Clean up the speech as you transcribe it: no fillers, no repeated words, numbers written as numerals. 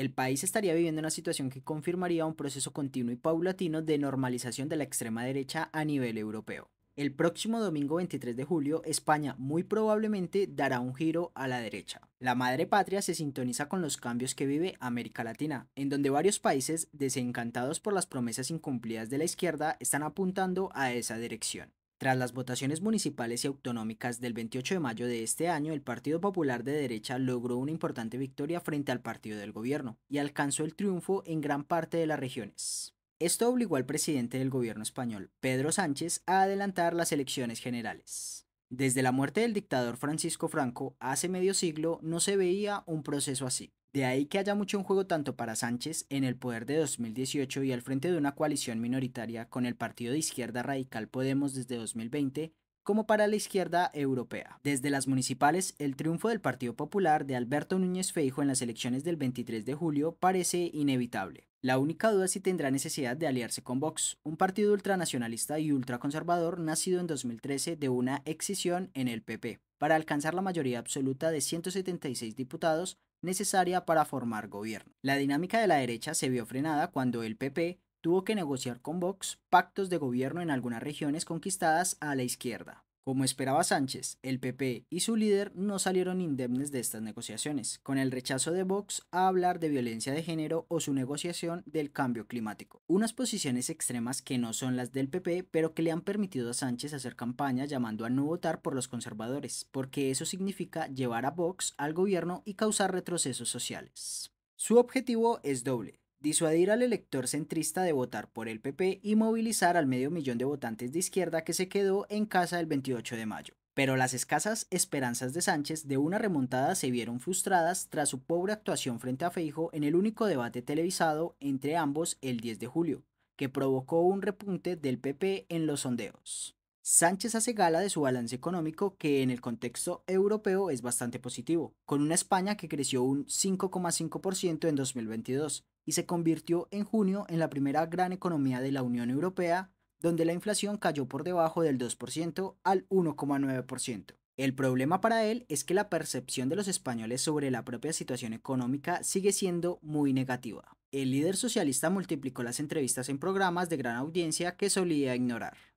el país estaría viviendo una situación que confirmaría un proceso continuo y paulatino de normalización de la extrema derecha a nivel europeo. El próximo domingo 23 de julio, España muy probablemente dará un giro a la derecha. La madre patria se sintoniza con los cambios que vive América Latina, en donde varios países, desencantados por las promesas incumplidas de la izquierda, están apuntando a esa dirección. Tras las votaciones municipales y autonómicas del 28 de mayo de este año, el Partido Popular de Derecha logró una importante victoria frente al partido del gobierno y alcanzó el triunfo en gran parte de las regiones. Esto obligó al presidente del gobierno español, Pedro Sánchez, a adelantar las elecciones generales. Desde la muerte del dictador Francisco Franco, hace medio siglo, no se veía un proceso así. De ahí que haya mucho en juego tanto para Sánchez en el poder de 2018 y al frente de una coalición minoritaria con el partido de izquierda radical Podemos desde 2020, como para la izquierda europea. Desde las municipales, el triunfo del Partido Popular de Alberto Núñez Feijóo en las elecciones del 23 de julio parece inevitable. La única duda es si tendrá necesidad de aliarse con Vox, un partido ultranacionalista y ultraconservador nacido en 2013 de una excisión en el PP, para alcanzar la mayoría absoluta de 176 diputados necesaria para formar gobierno. La dinámica de la derecha se vio frenada cuando el PP tuvo que negociar con Vox pactos de gobierno en algunas regiones conquistadas a la izquierda. Como esperaba Sánchez, el PP y su líder no salieron indemnes de estas negociaciones, con el rechazo de Vox a hablar de violencia de género o su negociación del cambio climático. Unas posiciones extremas que no son las del PP, pero que le han permitido a Sánchez hacer campaña llamando a no votar por los conservadores, porque eso significa llevar a Vox al gobierno y causar retrocesos sociales. Su objetivo es doble: disuadir al elector centrista de votar por el PP y movilizar al medio millón de votantes de izquierda que se quedó en casa el 28 de mayo. Pero las escasas esperanzas de Sánchez de una remontada se vieron frustradas tras su pobre actuación frente a Feijóo en el único debate televisado entre ambos el 10 de julio, que provocó un repunte del PP en los sondeos. Sánchez hace gala de su balance económico, que en el contexto europeo es bastante positivo, con una España que creció un 5,5% en 2022 y se convirtió en junio en la primera gran economía de la Unión Europea, donde la inflación cayó por debajo del 2% al 1,9%. El problema para él es que la percepción de los españoles sobre la propia situación económica sigue siendo muy negativa. El líder socialista multiplicó las entrevistas en programas de gran audiencia que solía ignorar.